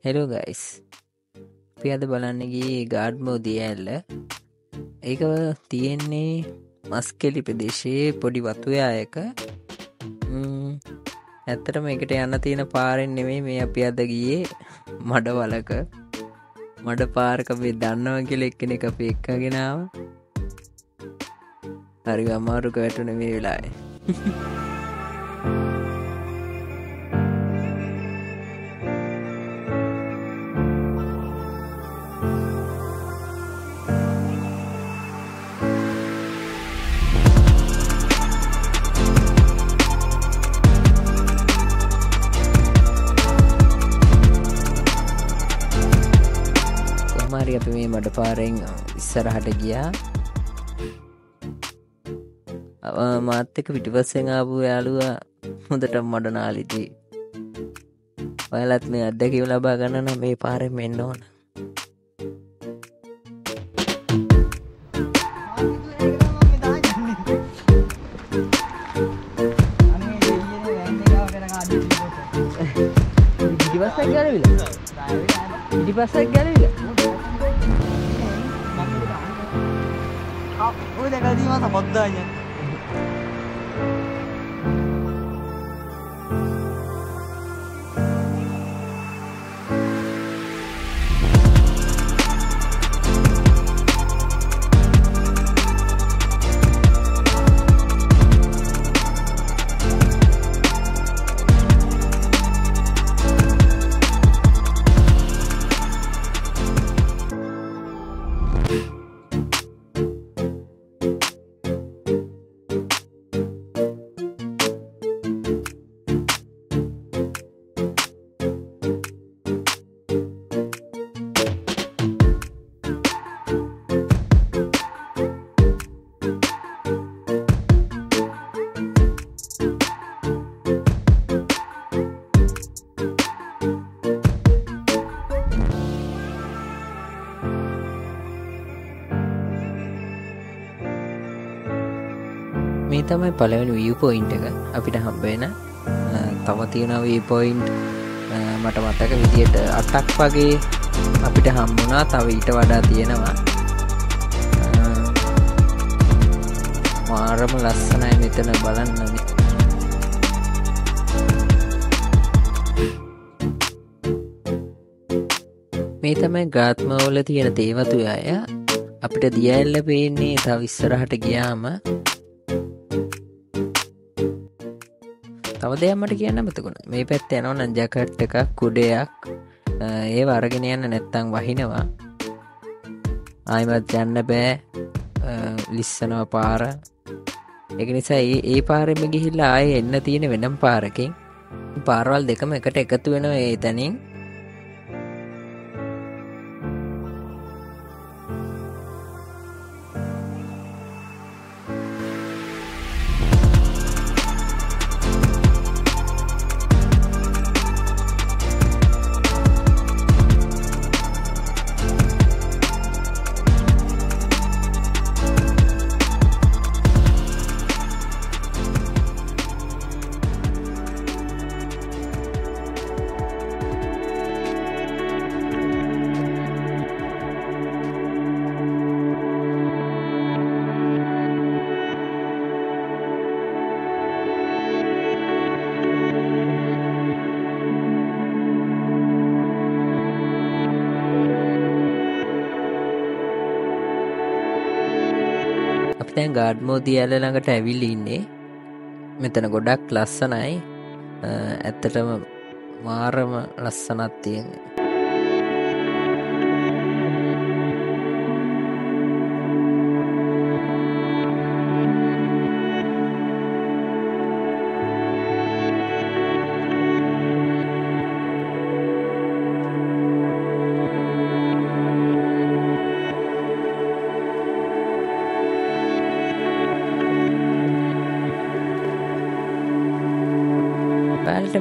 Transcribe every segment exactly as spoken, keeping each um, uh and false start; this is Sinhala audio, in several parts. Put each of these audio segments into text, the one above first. Hello guys. අපි අද බලන්න ගියේ ගාඩ් මොදි ඇල්ල. ඒක තියෙන්නේ මස්කෙලි ප්‍රදේශයේ පොඩි වතු යායක. ම්ම් ඇත්තටම ඒකට යන්න තියෙන පාරෙන් නෙමෙයි මේ අපි අද ගියේ මඩවලක. මඩ පාරක මේ දන්නවා කියලා එක්කෙනෙක් අපි එක්කගෙන ආවා. හරි අමාරු කැටුනේ මේ වෙලාවේ. අපි මේ මඩ පාරෙන් ඉස්සරහට ගියා. මාත් එක්ක පිටිපස්සෙන් ආපු යාළුවා හොඳටම මඩ නාලිදී. ඔයාලත් මේ අත්දැකීම ලබා ගන්න නම් මේ පාරෙන් මෙන්න ඕන. පිටිපස්සෙන් ගලවිලා. පිටිපස්සෙන් ගලවිලා. Udah kali ini masa modanya. මේ තමයි පළවෙනි view point එක අපිට හම්බ වෙන. තව තියෙනවා view point මට මතක විදියට අටක් වගේ අපිට හම්බුණා. තව ඊට වඩා තියෙනවා. මාරම ලස්සනයි මෙතන බලන්න. මේ තමයි ගාත්මවල තියෙන තේවතු අය. අපිට දියැල්ල පේන්නේ තව ඉස්සරහට ගියාම. තව දෙයක් මට කියන්න මතකුණ. මේ පැත්තේ යනවා නම් ජැකට් එකක් කුඩයක් ඒව අරගෙන යන්න නැත්නම් වහිනවා. ආයිමත් යන්න බෑ. ලිස්සනවා පාර. ඒක නිසා මේ මේ පාරෙම ගිහිල්ලා ආයේ එන්න තියෙන වෙනම පාරකින් පාරවල් දෙකම එකට එකතු වෙනවා ඒ තැනින්. දැන් ගාඩ් මොදි ඇල්ල ළඟට ඇවිල්ලා ඉන්නේ. මෙතන ගොඩක් ලස්සනයි. ඇත්තටම මාරම ලස්සනක් තියෙනවා.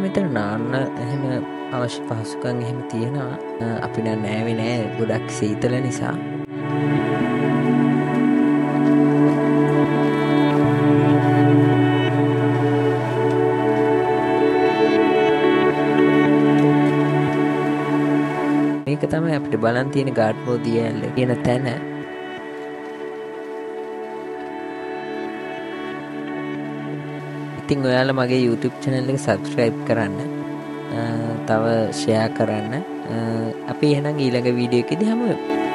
මෙතන නාන්න එහෙම අවශ්‍ය පහසුකම් එහෙම තියෙනවා. අපි නම් නෑවේ නෑ ගොඩක් සීතල නිසා. මේක තමයි අපිට බලන් තියෙන ගාඩ් මොඩිය ඇල්ල කියන තැන. ඉතින් ඔයාලා මගේ YouTube channel එක subscribe කරන්න. තව share කරන්න. අපි එහෙනම් ඊළඟ වීඩියෝ එකේදී හමු වෙමු.